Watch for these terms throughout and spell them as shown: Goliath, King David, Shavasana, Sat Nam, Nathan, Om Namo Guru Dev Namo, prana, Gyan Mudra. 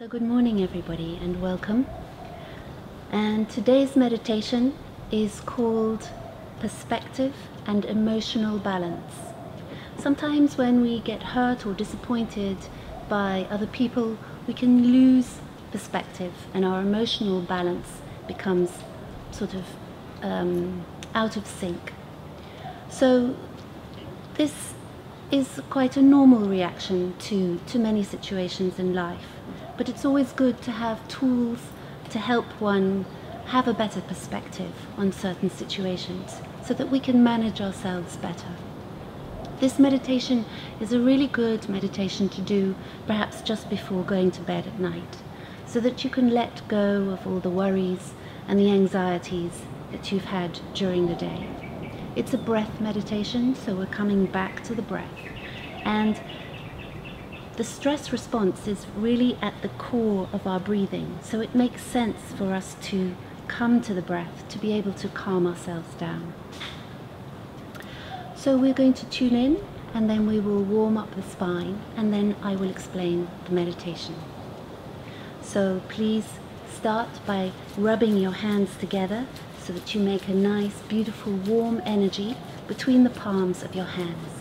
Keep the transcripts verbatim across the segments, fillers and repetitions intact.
So good morning everybody and welcome. And today's meditation is called Perspective and Emotional Balance. Sometimes when we get hurt or disappointed by other people, we can lose perspective and our emotional balance becomes sort of um, out of sync. So this is quite a normal reaction to, to many situations in life. But it's always good to have tools to help one have a better perspective on certain situations so that we can manage ourselves better. This meditation is a really good meditation to do perhaps just before going to bed at night so that you can let go of all the worries and the anxieties that you've had during the day. It's a breath meditation, so we're coming back to the breath, and the stress response is really at the core of our breathing, so it makes sense for us to come to the breath to be able to calm ourselves down. So we're going to tune in and then we will warm up the spine and then I will explain the meditation. So please start by rubbing your hands together so that you make a nice, beautiful, warm energy between the palms of your hands,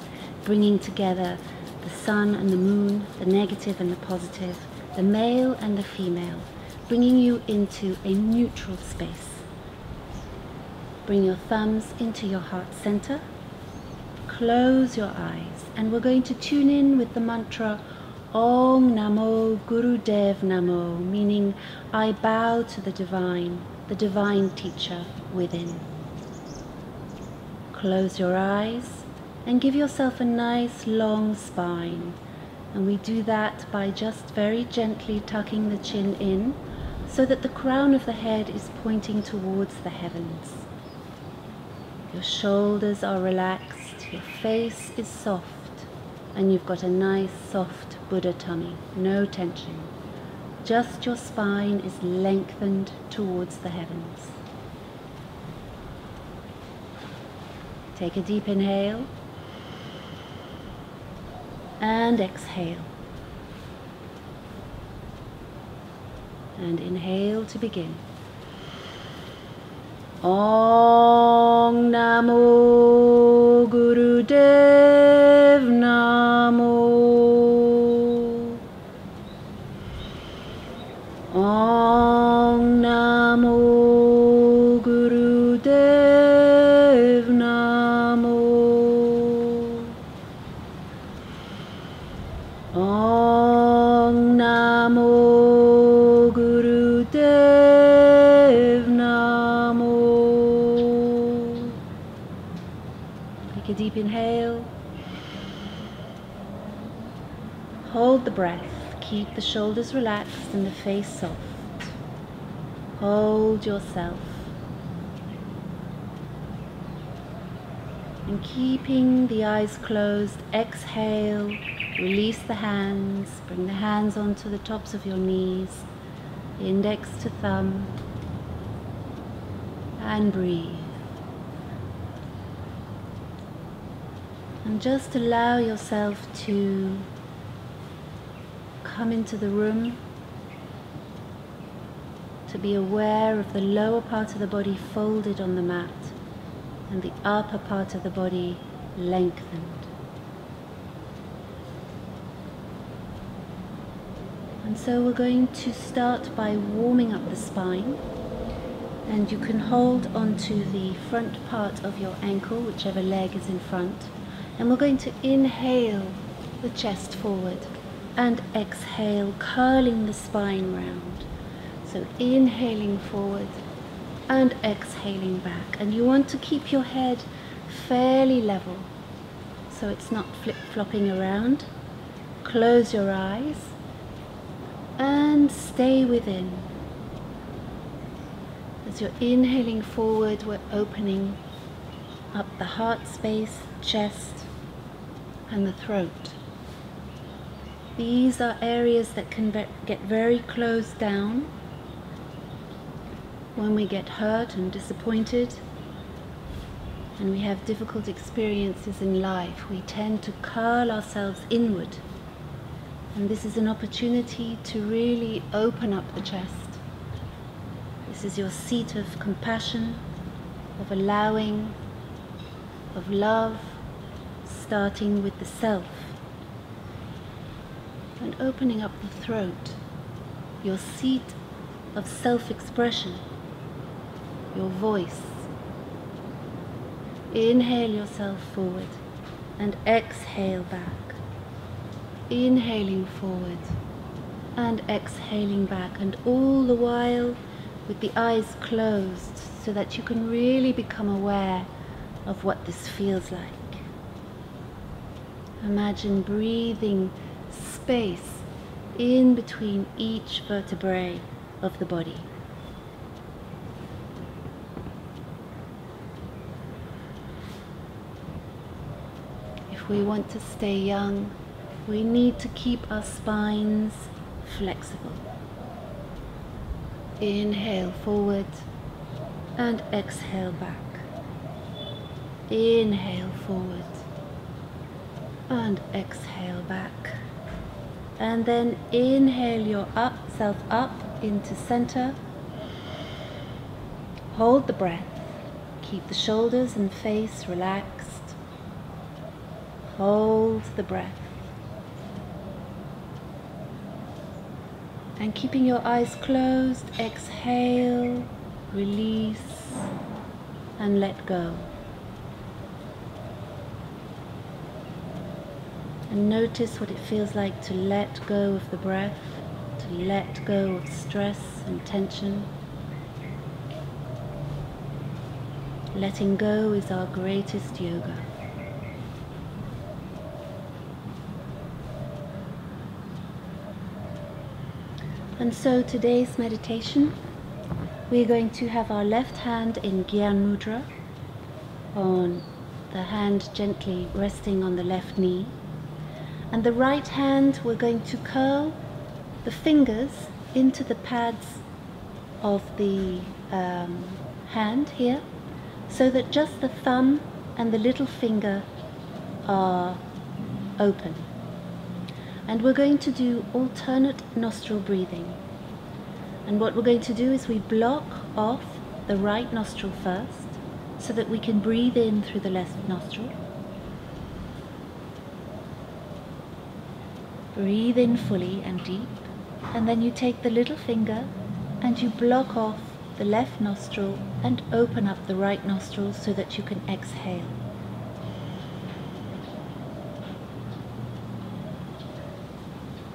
bringing together the sun and the moon, the negative and the positive, the male and the female, bringing you into a neutral space. Bring your thumbs into your heart center, close your eyes, and we're going to tune in with the mantra Om Namo Guru Dev Namo, meaning I bow to the divine, the divine teacher within. Close your eyes and give yourself a nice long spine, and we do that by just very gently tucking the chin in so that the crown of the head is pointing towards the heavens. Your shoulders are relaxed, your face is soft, and you've got a nice soft Buddha tummy, no tension, just your spine is lengthened towards the heavens. Take a deep inhale and exhale, and inhale to begin. Om Namo Guru Dev Namo. Om Namo Guru Dev Namo. Om Namo Guru Dev Namo. Take a deep inhale. Hold the breath. Keep the shoulders relaxed and the face soft. Hold yourself. And keeping the eyes closed, exhale. Release the hands, bring the hands onto the tops of your knees, index to thumb, and breathe. And just allow yourself to come into the room, to be aware of the lower part of the body folded on the mat and the upper part of the body lengthened. And so we're going to start by warming up the spine, and you can hold onto the front part of your ankle, whichever leg is in front, and we're going to inhale the chest forward and exhale, curling the spine round. So inhaling forward and exhaling back, and you want to keep your head fairly level so it's not flip-flopping around. Close your eyes and stay within. As you're inhaling forward, we're opening up the heart space, chest, and the throat. These are areas that can get very closed down when we get hurt and disappointed and we have difficult experiences in life. We tend to curl ourselves inward And this is an opportunity to really open up the chest. This is your seat of compassion, of allowing, of love, starting with the self. And opening up the throat, your seat of self-expression, your voice. Inhale yourself forward and exhale back. Inhaling forward and exhaling back, and all the while with the eyes closed so that you can really become aware of what this feels like. Imagine breathing space in between each vertebrae of the body. If we want to stay young, we need to keep our spines flexible. Inhale forward and exhale back. Inhale forward and exhale back. And then inhale your up, self up into center. Hold the breath. Keep the shoulders and face relaxed. Hold the breath. And keeping your eyes closed, exhale, release, and let go. And notice what it feels like to let go of the breath, to let go of stress and tension. Letting go is our greatest yoga. And so today's meditation, we're going to have our left hand in Gyan Mudra, on the hand gently resting on the left knee. And the right hand, we're going to curl the fingers into the pads of the um, hand here, so that just the thumb and the little finger are open. And we're going to do alternate nostril breathing. And what we're going to do is we block off the right nostril first, so that we can breathe in through the left nostril. Breathe in fully and deep, and then you take the little finger and you block off the left nostril and open up the right nostril so that you can exhale.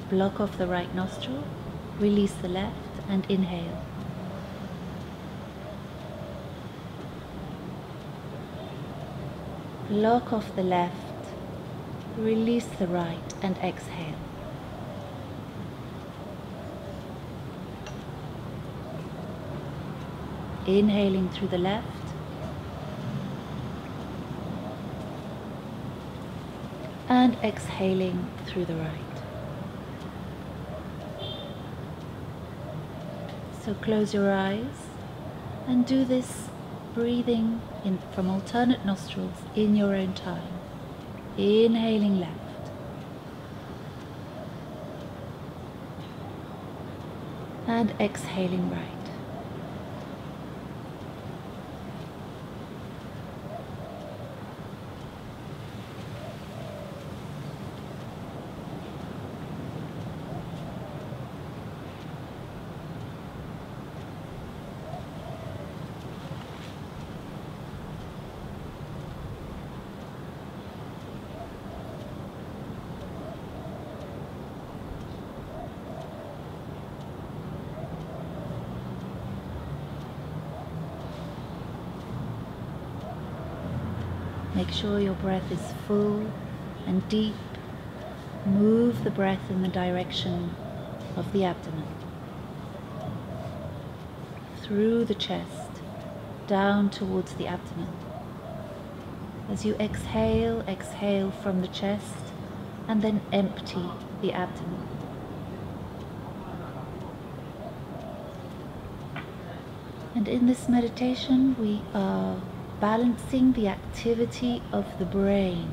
Block off the right nostril, release the left and inhale. Block off the left, release the right and exhale. Inhaling through the left. And exhaling through the right. So close your eyes and do this breathing in from alternate nostrils in your own time. Inhaling left. And exhaling right. Make sure your breath is full and deep. Move the breath in the direction of the abdomen, through the chest, down towards the abdomen. As you exhale, exhale from the chest and then empty the abdomen. And in this meditation we are balancing the activity of the brain.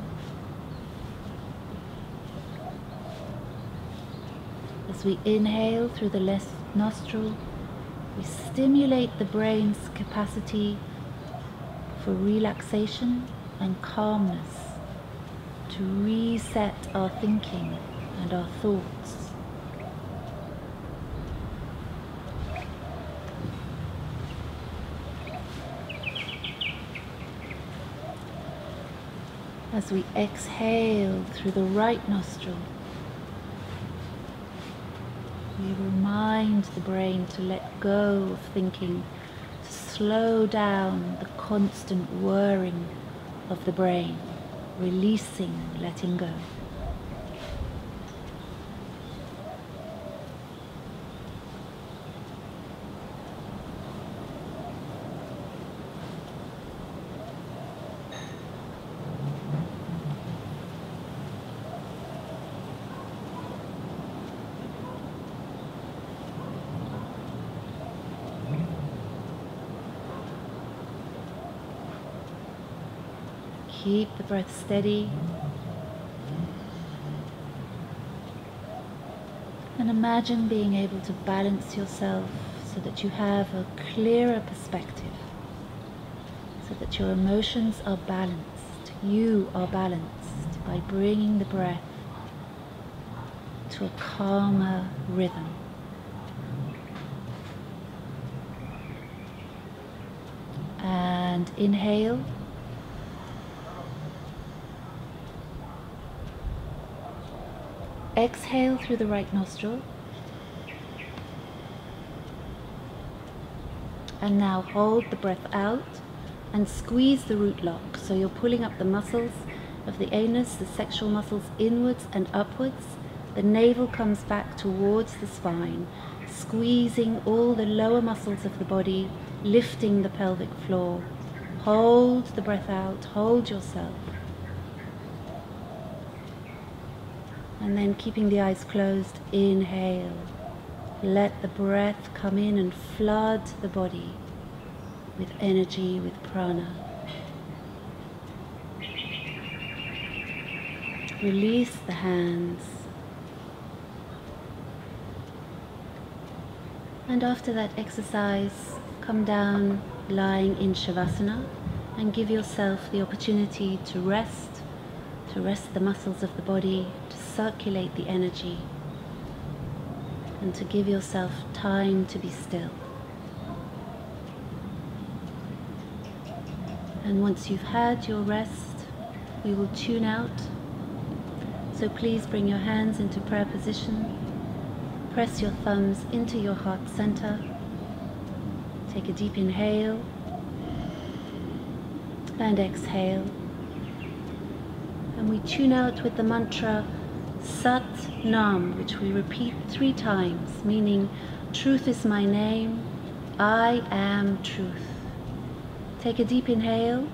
As we inhale through the left nostril, we stimulate the brain's capacity for relaxation and calmness, to reset our thinking and our thoughts. As we exhale through the right nostril, we remind the brain to let go of thinking, to slow down the constant whirring of the brain, releasing, letting go. Keep the breath steady, and imagine being able to balance yourself so that you have a clearer perspective, so that your emotions are balanced, you are balanced, by bringing the breath to a calmer rhythm. And inhale. Exhale through the right nostril, and now hold the breath out and squeeze the root lock, so you're pulling up the muscles of the anus, the sexual muscles inwards and upwards. The navel comes back towards the spine, squeezing all the lower muscles of the body, lifting the pelvic floor. Hold the breath out, hold yourself. And then, keeping the eyes closed, inhale. Let the breath come in and flood the body with energy, with prana. Release the hands. And after that exercise, come down lying in Shavasana and give yourself the opportunity to rest, to rest the muscles of the body, circulate the energy, and to give yourself time to be still. And once you've had your rest, we will tune out. So please bring your hands into prayer position, press your thumbs into your heart center, take a deep inhale and exhale, and we tune out with the mantra Sat Nam, which we repeat three times, meaning truth is my name, I am truth. Take a deep inhale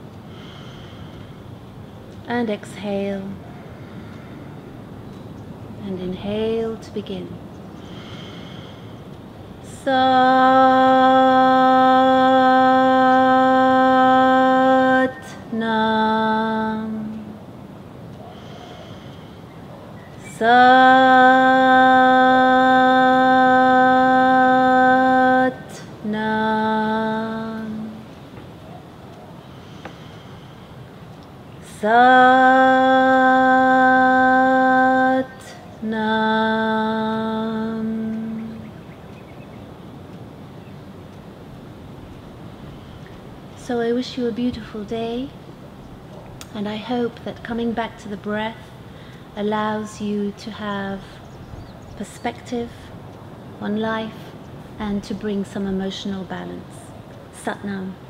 and exhale, and inhale to begin. Sat Nam. Sat Nam. Sat Nam. So I wish you a beautiful day, and I hope that coming back to the breath allows you to have perspective on life and to bring some emotional balance. Sat Nam.